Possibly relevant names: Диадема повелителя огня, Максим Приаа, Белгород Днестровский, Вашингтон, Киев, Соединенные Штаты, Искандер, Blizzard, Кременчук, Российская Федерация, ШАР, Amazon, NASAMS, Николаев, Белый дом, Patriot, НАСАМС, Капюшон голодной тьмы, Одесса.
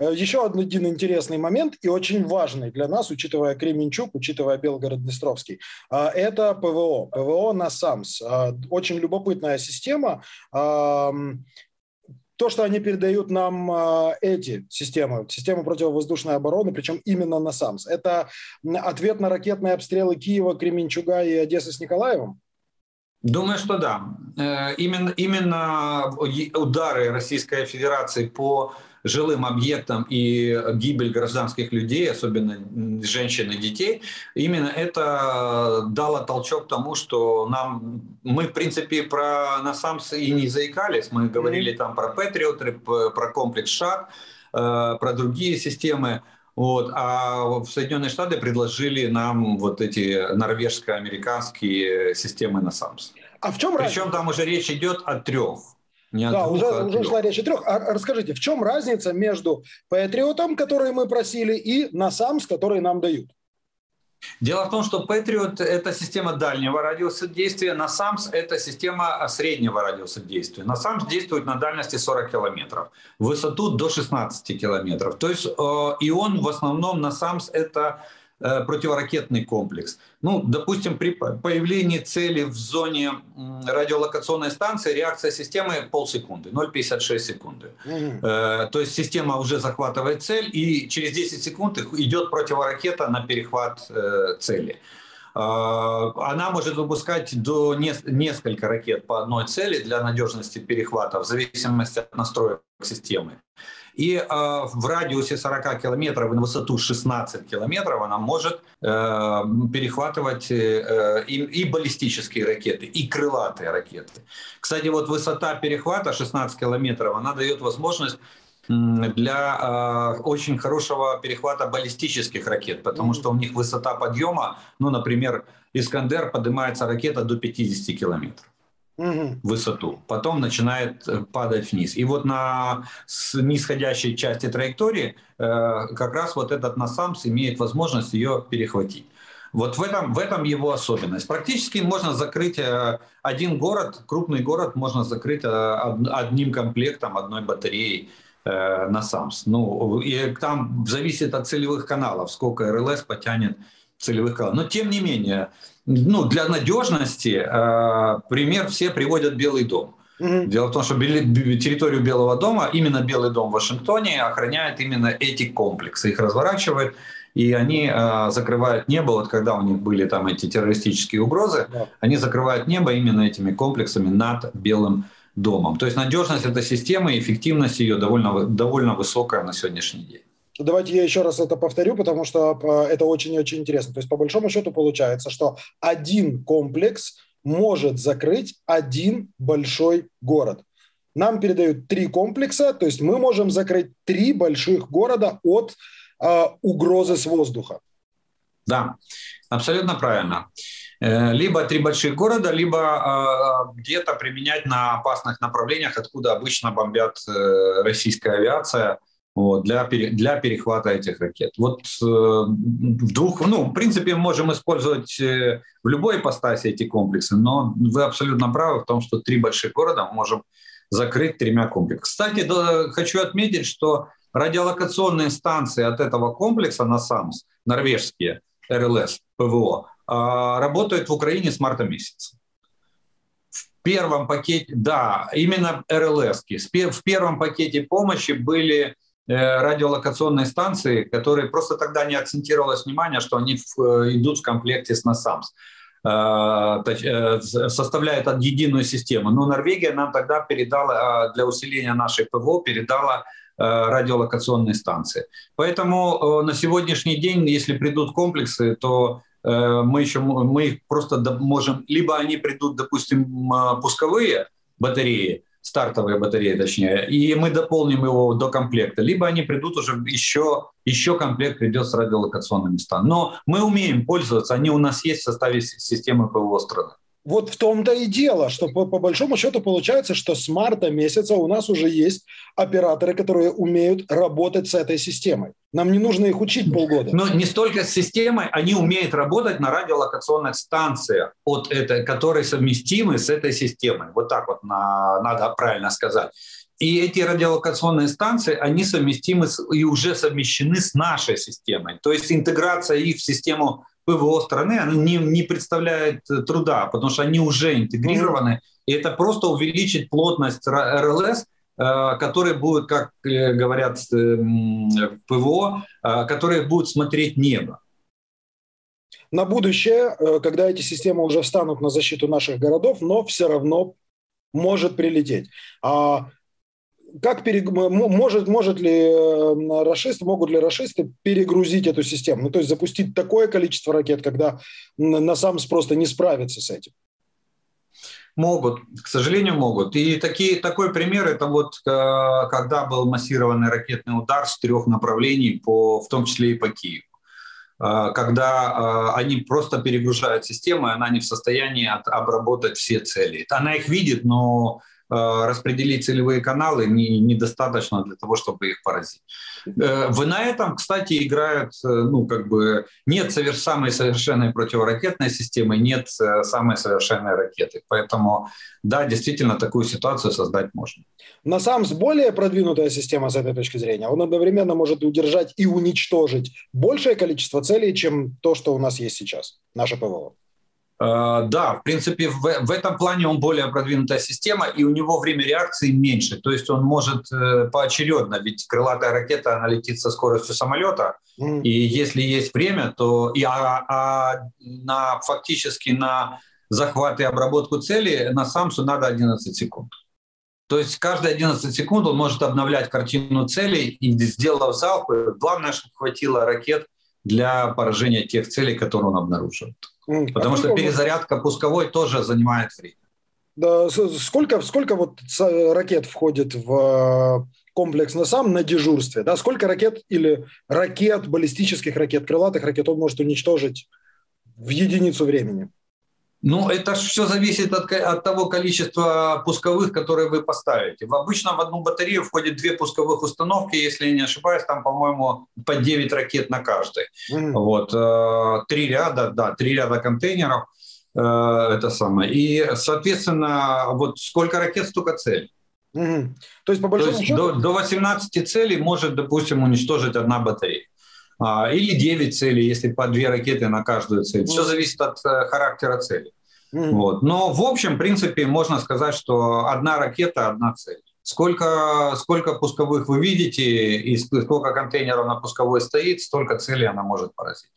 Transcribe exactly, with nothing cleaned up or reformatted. Еще один интересный момент и очень важный для нас, учитывая Кременчук, учитывая Белгород Днестровский, это ПВО. ПВО НАСАМС. Очень любопытная система. То, что они передают нам эти системы, системы противовоздушной обороны, причем именно НАСАМС, это ответ на ракетные обстрелы Киева, Кременчуга и Одессы с Николаевым? Думаю, что да. Именно, именно удары Российской Федерации по жилым объектам и гибель гражданских людей, особенно женщин и детей, именно это дало толчок тому, что нам, мы, в принципе, про НАСАМС и не заикались. Мы говорили там про Patriot, про комплекс ШАР, про другие системы. Вот. А Соединенные Штаты предложили нам вот эти норвежско-американские системы НАСАМС. А в чем Причем разница? Там уже речь идет о трех. Не да, двух, уже, а уже шла речь о трех. А расскажите, в чем разница между Patriot'ом, который мы просили, и НАСАМС, который нам дают? Дело в том, что Patriot – это система дальнего радиуса действия, НАСАМС – это система среднего радиуса действия. НАСАМС действует на дальности сорок километров, в высоту до шестнадцати километров. То есть э, и он в основном, НАСАМС – это э, противоракетный комплекс. Ну, допустим, при появлении цели в зоне радиолокационной станции реакция системы полсекунды, ноль целых пятьдесят шесть сотых секунды. Mm-hmm. э, то есть система уже захватывает цель, и через десять секунд идет противоракета на перехват э, цели. Э, она может выпускать до не, несколько ракет по одной цели для надежности перехвата, в зависимости от настроек системы. И э, в радиусе сорока километров и на высоту шестнадцати километров она может э, перехватывать э, и, и баллистические ракеты, и крылатые ракеты. Кстати, вот высота перехвата шестнадцать километров, она дает возможность для э, очень хорошего перехвата баллистических ракет, потому что у них высота подъема, ну, например, Искандер, поднимается ракета до пятидесяти километров. Высоту, потом начинает падать вниз. И вот на нисходящей части траектории э, как раз вот этот НАСАМС имеет возможность ее перехватить. Вот в этом, в этом его особенность. Практически можно закрыть э, один город, крупный город можно закрыть э, одним комплектом, одной батареей э, НАСАМС. Ну, и там зависит от целевых каналов, сколько РЛС потянет целевых каналов. Но тем не менее, ну, для надежности э, пример все приводят Белый дом. Mm-hmm. Дело в том, что территорию Белого дома, именно Белый дом в Вашингтоне охраняет именно эти комплексы. Их разворачивают, и они э, закрывают небо. Вот когда у них были там эти террористические угрозы, mm-hmm. они закрывают небо именно этими комплексами над Белым домом. То есть надежность этой системы и эффективность ее довольно, довольно высокая на сегодняшний день. Давайте я еще раз это повторю, потому что это очень-очень интересно. То есть, по большому счету, получается, что один комплекс может закрыть один большой город. Нам передают три комплекса, то есть мы можем закрыть три больших города от э, угрозы с воздуха. Да, абсолютно правильно. Либо три больших города, либо э, где-то применять на опасных направлениях, откуда обычно бомбят э, российская авиация. Вот, для, для перехвата этих ракет. Вот э, в двух, ну, в принципе, можем использовать э, в любой ипостаси эти комплексы, но вы абсолютно правы в том, что три больших города мы можем закрыть тремя комплексами. Кстати, да, хочу отметить, что радиолокационные станции от этого комплекса НАСАМС, норвежские, РЛС, ПВО, э, работают в Украине с марта месяца. В первом пакете, да, именно РЛСки, в первом пакете помощи были радиолокационные станции, которые просто тогда не акцентировалось внимание, что они идут в комплекте с НАСАМС, составляют единую систему. Но Норвегия нам тогда передала, для усиления нашей ПВО, передала радиолокационные станции. Поэтому на сегодняшний день, если придут комплексы, то мы, еще, мы их просто можем... Либо они придут, допустим, пусковые батареи, стартовые батареи, точнее, и мы дополним его до комплекта, либо они придут уже еще, еще комплект придет с радиолокационными станциями. Но мы умеем пользоваться, они у нас есть в составе системы ПВО страны. Вот в том-то и дело, что по, по большому счету получается, что с марта месяца у нас уже есть операторы, которые умеют работать с этой системой. Нам не нужно их учить полгода. Но не столько с системой, они умеют работать на радиолокационных станциях, от этой, которые совместимы с этой системой. Вот так вот на, надо правильно сказать. И эти радиолокационные станции, они совместимы с, и уже совмещены с нашей системой. То есть интеграция их в систему ПВО страны она не, не представляет труда, потому что они уже интегрированы. И это просто увеличит плотность РЛС, которые будут, как говорят ПВО, которые будут смотреть небо. На будущее, когда эти системы уже встанут на защиту наших городов, но все равно может прилететь. А как перег... может, может ли рашисты, могут ли рашисты перегрузить эту систему? Ну, то есть запустить такое количество ракет, когда НАСАМС просто не справится с этим? Могут, к сожалению, могут. И такие, такой пример, это вот когда был массированный ракетный удар с трех направлений, по, в том числе и по Киеву. Когда они просто перегружают систему, и она не в состоянии обработать все цели. Она их видит, но распределить целевые каналы недостаточно для того, чтобы их поразить. На этом, кстати, играют, ну, как бы, нет самой совершенной противоракетной системы, нет самой совершенной ракеты. Поэтому, да, действительно, такую ситуацию создать можно. НАСАМС более продвинутая система с этой точки зрения. Он одновременно может удержать и уничтожить большее количество целей, чем то, что у нас есть сейчас, наше ПВО. Да, в принципе, в, в этом плане он более продвинутая система, и у него время реакции меньше. То есть он может поочередно, ведь крылатая ракета, она летит со скоростью самолета, mm. и если есть время, то и, а, а на, фактически на захват и обработку цели на НАСАМСу надо одиннадцать секунд. То есть каждые одиннадцать секунд он может обновлять картину целей, и, сделав залп, главное, чтобы хватило ракет для поражения тех целей, которые он обнаружил. Потому а что перезарядка вы... пусковой тоже занимает время. Да, сколько, сколько вот ракет входит в комплекс НАСАМС на дежурстве? Да? Сколько ракет или ракет, баллистических ракет, крылатых ракет он может уничтожить в единицу времени? Ну, это все зависит от, от того количества пусковых, которые вы поставите. В обычном в одну батарею входит две пусковых установки, если я не ошибаюсь, там, по-моему, по девять ракет на каждой. Mm. Вот, три ряда, да, три ряда контейнеров, это самое. И, соответственно, вот сколько ракет, столько целей. Mm. То есть, по большому То есть счету... до, до восемнадцати целей может, допустим, уничтожить одна батарея. Или девять целей, если по две ракеты на каждую цель. Все зависит от характера цели. Mm-hmm. Вот. Но в общем, в принципе, можно сказать, что одна ракета – одна цель. Сколько, сколько пусковых вы видите и сколько контейнеров на пусковой стоит, столько целей она может поразить.